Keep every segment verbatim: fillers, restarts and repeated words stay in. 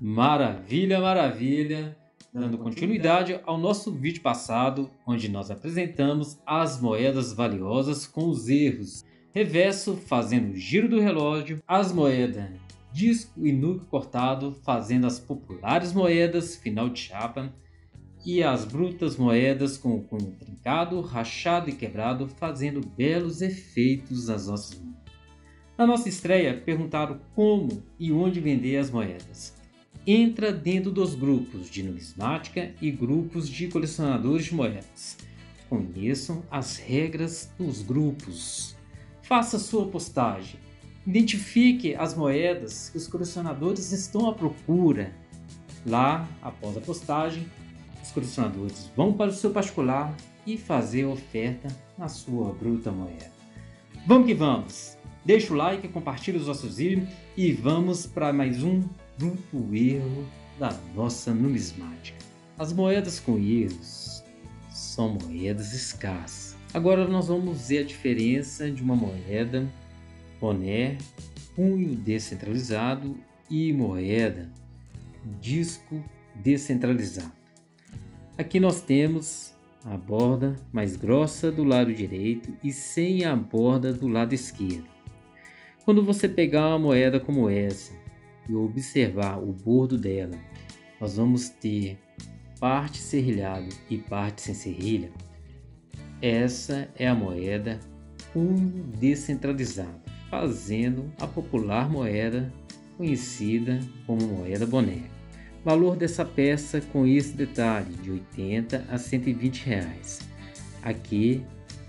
Maravilha, maravilha! Dando continuidade ao nosso vídeo passado, onde nós apresentamos as moedas valiosas com os erros. Reverso fazendo o giro do relógio, as moedas disco e núcleo cortado fazendo as populares moedas final de chapa e as brutas moedas com o cunho trincado, rachado e quebrado fazendo belos efeitos nas nossas mãos. Na nossa estreia perguntaram como e onde vender as moedas. Entra dentro dos grupos de numismática e grupos de colecionadores de moedas. Conheçam as regras dos grupos. Faça sua postagem. Identifique as moedas que os colecionadores estão à procura. Lá, após a postagem, os colecionadores vão para o seu particular e fazer oferta na sua bruta moeda. Vamos que vamos! Deixa o like, compartilha os nossos vídeos e vamos para mais um bruto erro da nossa numismática. As moedas com erros são moedas escassas. Agora nós vamos ver a diferença de uma moeda boné, cunho descentralizado e moeda disco descentralizado. Aqui nós temos a borda mais grossa do lado direito e sem a borda do lado esquerdo. Quando você pegar uma moeda como essa e observar o bordo dela, nós vamos ter parte serrilhada e parte sem serrilha. Essa é a moeda cunho descentralizado, fazendo a popular moeda conhecida como moeda boné. Valor dessa peça com esse detalhe de oitenta a cento e vinte reais. Aqui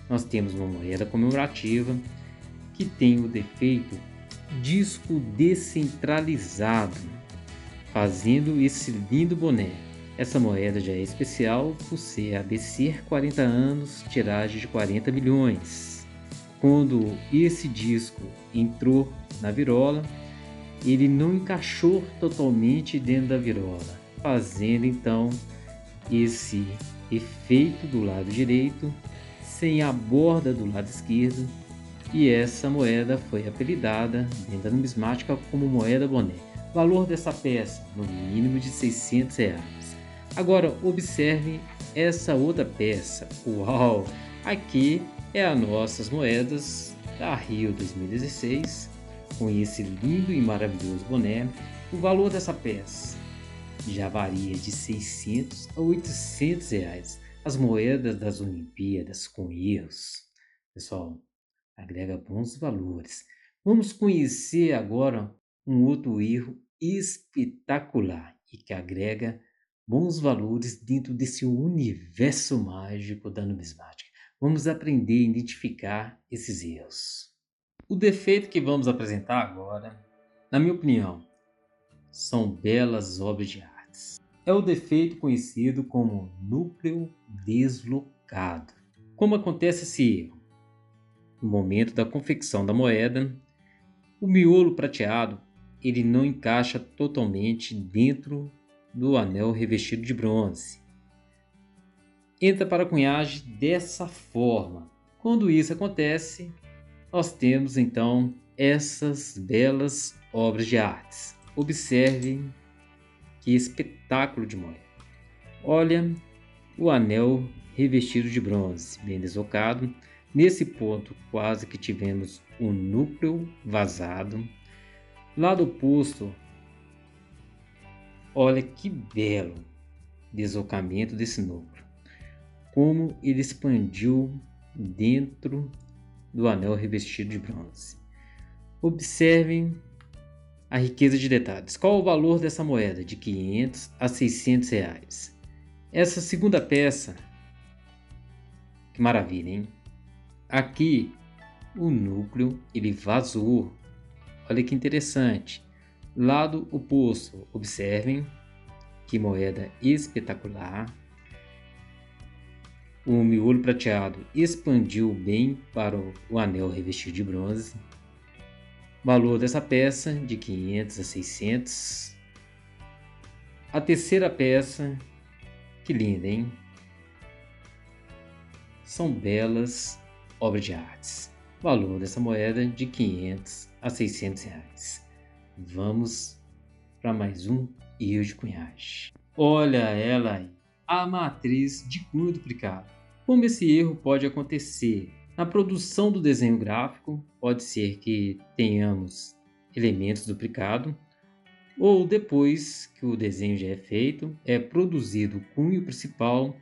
nós temos uma moeda comemorativa que tem o defeito disco descentralizado, fazendo esse lindo boné. Essa moeda já é especial por ser A B C quarenta anos, tiragem de quarenta milhões. Quando esse disco entrou na virola, ele não encaixou totalmente dentro da virola, fazendo então esse efeito do lado direito sem a borda do lado esquerdo. E essa moeda foi apelidada dentro da numismática como moeda boné. Valor dessa peça no mínimo de seiscentos reais. Agora observe essa outra peça. Uau! Aqui é as nossas moedas da Rio dois mil e dezesseis com esse lindo e maravilhoso boné. O valor dessa peça já varia de seiscentos a oitocentos reais. As moedas das Olimpíadas com erros, pessoal, agrega bons valores. Vamos conhecer agora um outro erro espetacular e que agrega bons valores dentro desse universo mágico da numismática. Vamos aprender a identificar esses erros. O defeito que vamos apresentar agora, na minha opinião, são belas obras de artes. É o defeito conhecido como núcleo deslocado. Como acontece esse erro? No momento da confecção da moeda, o miolo prateado ele não encaixa totalmente dentro do anel revestido de bronze. Entra para a cunhagem dessa forma. Quando isso acontece, nós temos então essas belas obras de artes. Observe que espetáculo de moeda. Olha o anel revestido de bronze, bem deslocado. Nesse ponto quase que tivemos um núcleo vazado. Lado oposto, olha que belo deslocamento desse núcleo. Como ele expandiu dentro do anel revestido de bronze. Observem a riqueza de detalhes. Qual o valor dessa moeda? De quinhentos a seiscentos reais. Essa segunda peça, que maravilha, hein? Aqui o núcleo ele vazou, olha que interessante. Lado oposto, observem que moeda espetacular. O miolo prateado expandiu bem para o anel revestido de bronze. Valor dessa peça de quinhentos a seiscentos. A terceira peça, que linda, hein? São belas obra de artes. Valor dessa moeda de quinhentos a seiscentos reais. Vamos para mais um e o de cunhagem. Olha ela aí, a matriz de cunho duplicado. Como esse erro pode acontecer? Na produção do desenho gráfico, pode ser que tenhamos elementos duplicados, ou depois que o desenho já é feito, é produzido o cunho principal.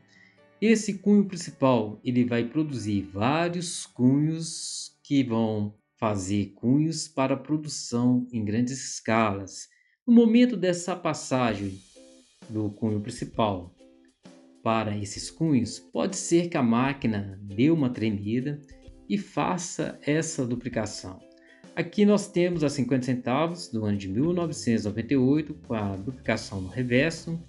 Esse cunho principal ele vai produzir vários cunhos que vão fazer cunhos para produção em grandes escalas. No momento dessa passagem do cunho principal para esses cunhos, pode ser que a máquina dê uma tremida e faça essa duplicação. Aqui nós temos a cinquenta centavos do ano de mil novecentos e noventa e oito com a duplicação no reverso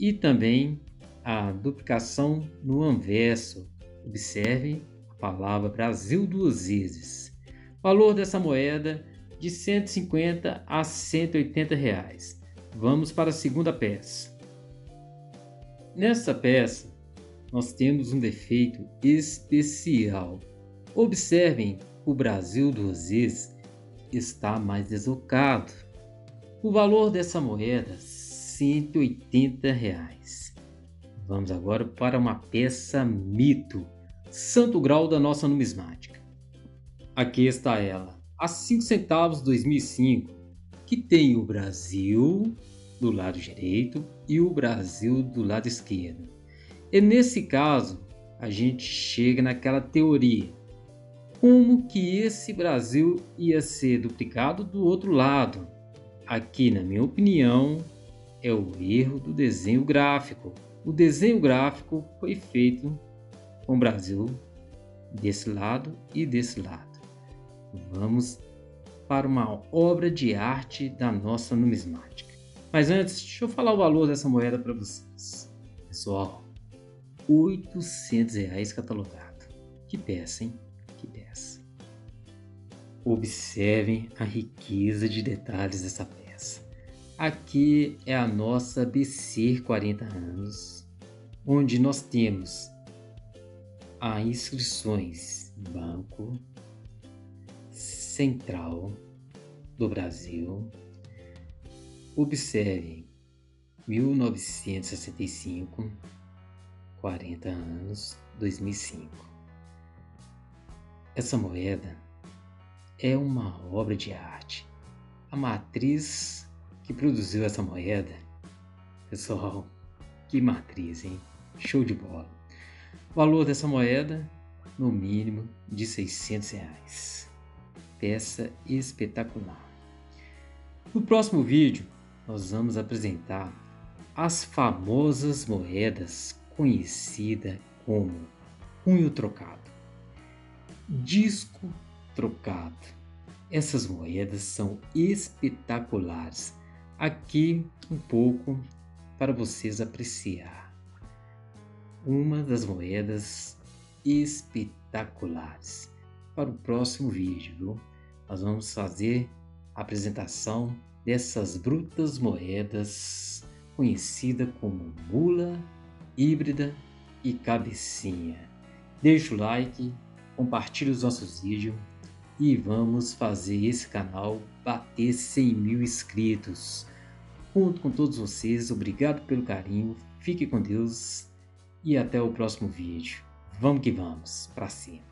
e também a duplicação no anverso. Observe a palavra Brasil duas vezes. Valor dessa moeda de cento e cinquenta a cento e oitenta reais. Vamos para a segunda peça. Nessa peça nós temos um defeito especial. Observem, o Brasil duas vezes está mais deslocado. O valor dessa moeda cento e oitenta reais. Vamos agora para uma peça mito, santo grau da nossa numismática. Aqui está ela, a cinco centavos dois mil e cinco, que tem o Brasil do lado direito e o Brasil do lado esquerdo. E nesse caso, a gente chega naquela teoria. Como que esse Brasil ia ser duplicado do outro lado? Aqui, na minha opinião, é o erro do desenho gráfico. O desenho gráfico foi feito com o Brasil desse lado e desse lado. Vamos para uma obra de arte da nossa numismática. Mas antes, deixa eu falar o valor dessa moeda para vocês. Pessoal, oitocentos reais catalogado. Que peça, hein? Que peça. Observem a riqueza de detalhes dessa peça. Aqui é a nossa B C quarenta anos, onde nós temos as inscrições Banco Central do Brasil. Observe mil novecentos e sessenta e cinco, quarenta anos, dois mil e cinco. Essa moeda é uma obra de arte. A matriz que produziu essa moeda, pessoal, que matriz, hein? Show de bola. O valor dessa moeda, no mínimo, de seiscentos reais. Peça espetacular. No próximo vídeo nós vamos apresentar as famosas moedas conhecidas como cunho trocado, disco trocado. Essas moedas são espetaculares. Aqui um pouco para vocês apreciar uma das moedas espetaculares. Para o próximo vídeo, viu? Nós vamos fazer a apresentação dessas brutas moedas conhecida como mula, híbrida e cabecinha. Deixa o like, compartilhe os nossos vídeos e vamos fazer esse canal bater cem mil inscritos. Conto com todos vocês, obrigado pelo carinho, fique com Deus e até o próximo vídeo. Vamos que vamos, pra cima!